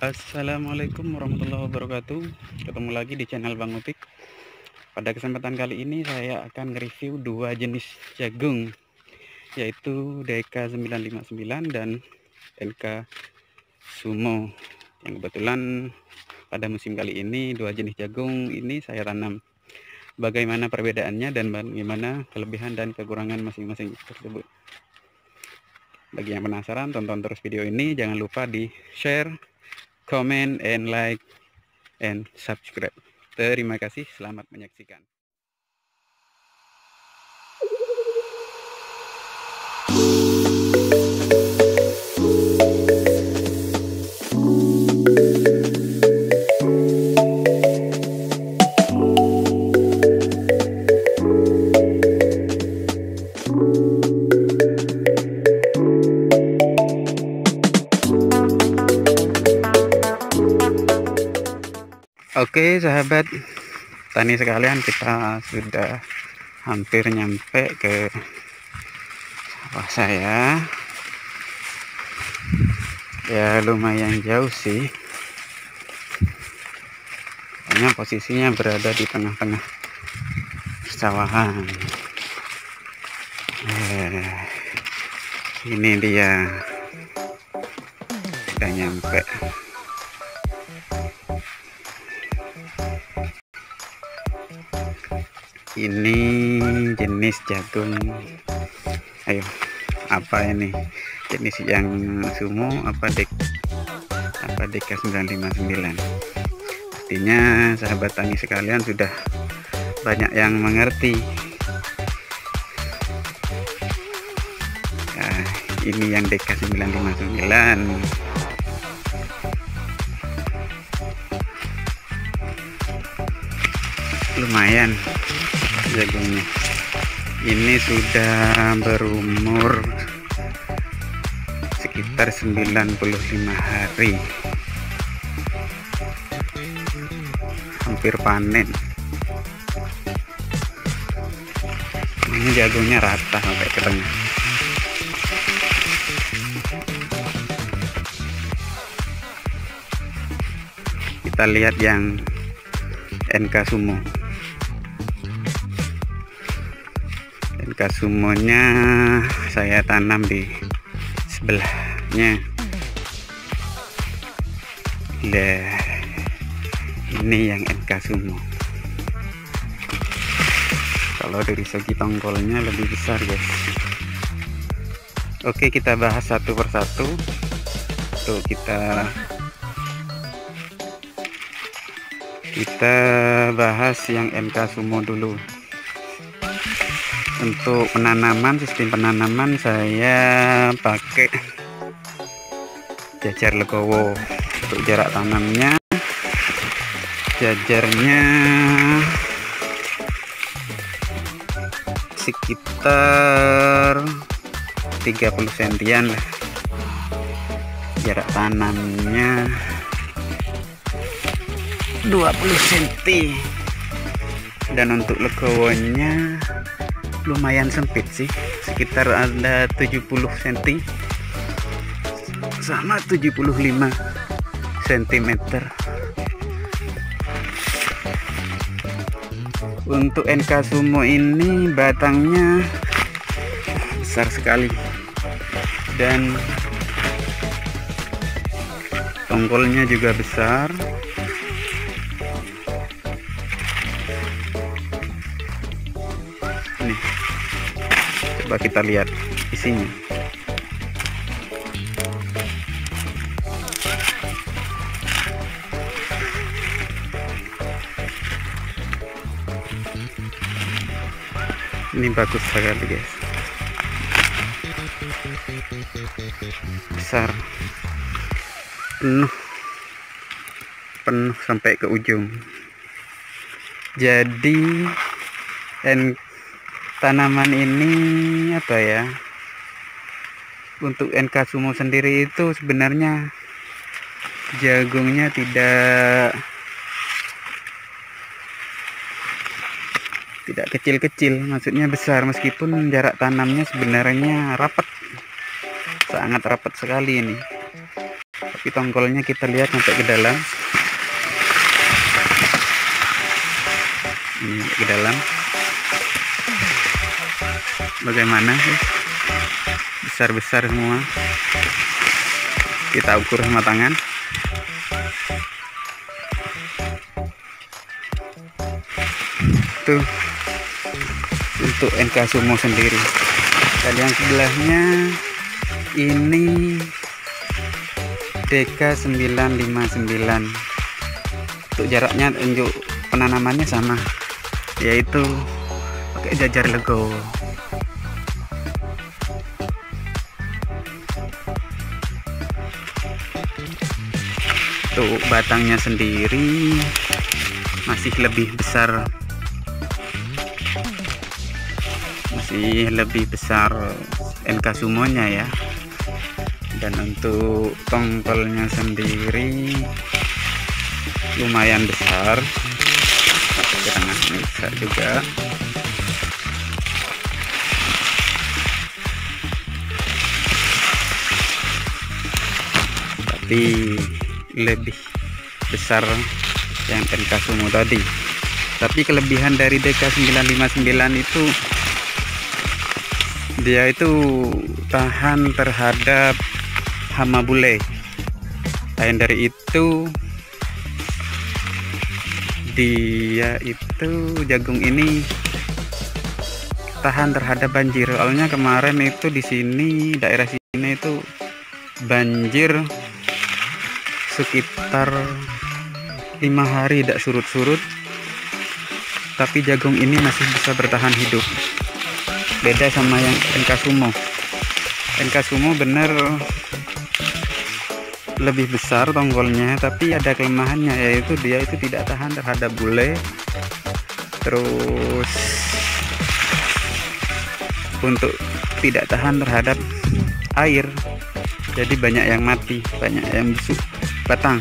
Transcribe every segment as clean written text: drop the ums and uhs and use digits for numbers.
Assalamualaikum warahmatullahi wabarakatuh. Ketemu lagi di channel Bang Utik. Pada kesempatan kali ini saya akan nge-review dua jenis jagung, yaitu DK 959 dan NK Sumo, yang kebetulan pada musim kali ini dua jenis jagung ini saya tanam. Bagaimana perbedaannya dan bagaimana kelebihan dan kekurangan masing-masing tersebut. Bagi yang penasaran, tonton terus video ini. Jangan lupa di share, comment, and like, and subscribe. Terima kasih, selamat menyaksikan. Oke sahabat tani sekalian, kita sudah hampir nyampe ke sawah saya. Ya lumayan jauh sih, karena posisinya berada di tengah-tengah sawahan. Ini dia, kita nyampe. Ini jenis jagung, ayo apa ini, jenis yang sumo apa DK 959. Artinya sahabat tani sekalian sudah banyak yang mengerti. Nah, ini yang DK 959. Lumayan jagungnya, ini sudah berumur sekitar 95 hari, hampir panen. Ini jagungnya rata sampai ke tengah. Kita lihat yang NK Sumo. Sumonya saya tanam di sebelahnya. Ini yang NK Sumo. Kalau dari segi tongkolnya lebih besar, guys. Oke, kita bahas satu persatu. Tuh, kita bahas yang NK Sumo dulu. Untuk penanaman, sistem penanaman saya pakai jajar legowo. Untuk jarak tanamnya, jajarnya sekitar 30 sentian lah. Jarak tanamnya 20 cm. Dan untuk legowonya lumayan sempit sih, sekitar ada 70 cm sama 75 cm. Untuk NK Sumo ini batangnya besar sekali dan tongkolnya juga besar. Coba kita lihat isinya. Ini bagus sekali, guys. Besar, penuh, penuh sampai ke ujung. Jadi tanaman ini apa ya, untuk NK Sumo sendiri itu sebenarnya jagungnya tidak kecil-kecil, maksudnya besar, meskipun jarak tanamnya sebenarnya rapat, sangat rapat sekali ini. Tapi tongkolnya kita lihat sampai ke dalam. Ini ke dalam. Bagaimana sih? Besar-besar semua. Kita ukur sama tangan. Tuh. Untuk NK Sumo sendiri. Dan yang sebelahnya ini DK 959. Untuk jaraknya tunjuk penanamannya sama, yaitu pakai jajar lego. Tuh batangnya sendiri masih lebih besar. NK Sumonya ya. Dan untuk tongkolnya sendiri lumayan besar, besar juga. Tapi lebih besar yang NK Sumo tadi. Tapi kelebihan dari DK 959 itu, dia itu tahan terhadap hama bule. Lain dari itu, dia itu jagung ini tahan terhadap banjir. Soalnya kemarin itu di sini, daerah sini itu banjir sekitar 5 hari tidak surut-surut. Tapi jagung ini masih bisa bertahan hidup. Beda sama yang NK Sumo. NK Sumo bener lebih besar tongkolnya, tapi ada kelemahannya, yaitu dia itu tidak tahan terhadap bule. Terus untuk tidak tahan terhadap air, jadi banyak yang mati, banyak yang busuk batang.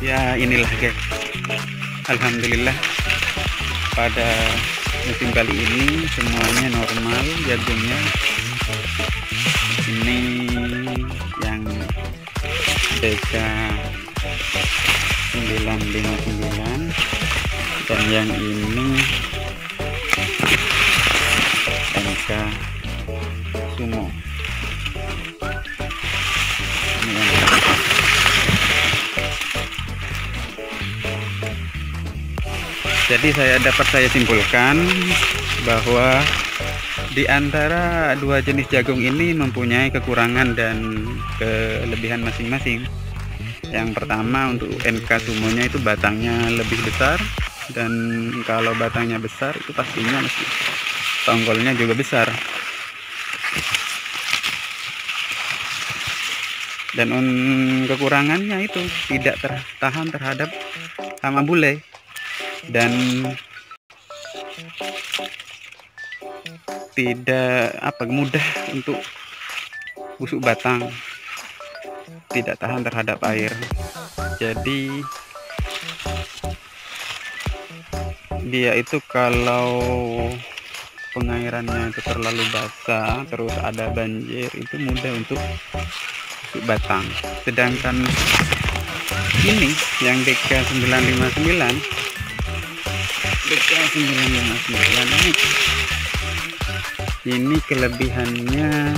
Ya inilah guys, alhamdulillah pada musim kali ini semuanya normal jagungnya. Ini yang DK 959 dan yang ini NK Sumo. Jadi saya simpulkan bahwa di antara dua jenis jagung ini mempunyai kekurangan dan kelebihan masing-masing. Yang pertama untuk NK Sumonya itu batangnya lebih besar, dan kalau batangnya besar itu pastinya mesti tongkolnya juga besar. Dan kekurangannya itu tidak tertahan terhadap hama bule. Dan tidak mudah untuk busuk batang, tidak tahan terhadap air. Jadi dia itu kalau pengairannya itu terlalu basah, terus ada banjir, itu mudah untuk busuk batang. Sedangkan ini yang DK 959 ini kelebihannya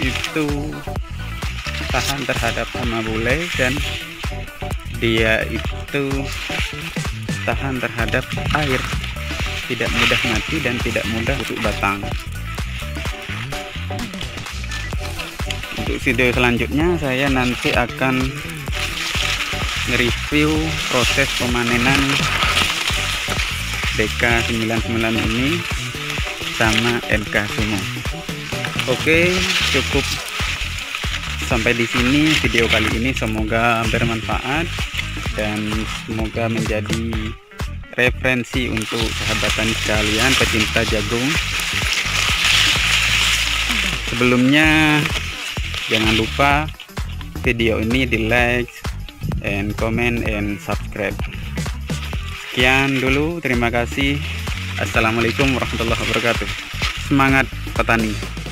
itu tahan terhadap hama bule, dan dia itu tahan terhadap air, tidak mudah mati dan tidak mudah busuk batang. Untuk video selanjutnya saya nanti akan nge-review proses pemanenan DK 99 ini sama NK Sumo. Oke, cukup sampai di sini video kali ini. Semoga bermanfaat dan semoga menjadi referensi untuk sahabatan sekalian pecinta jagung. Sebelumnya jangan lupa video ini di-like and comment and subscribe. Sekian dulu, terima kasih. Assalamualaikum warahmatullahi wabarakatuh. Semangat petani.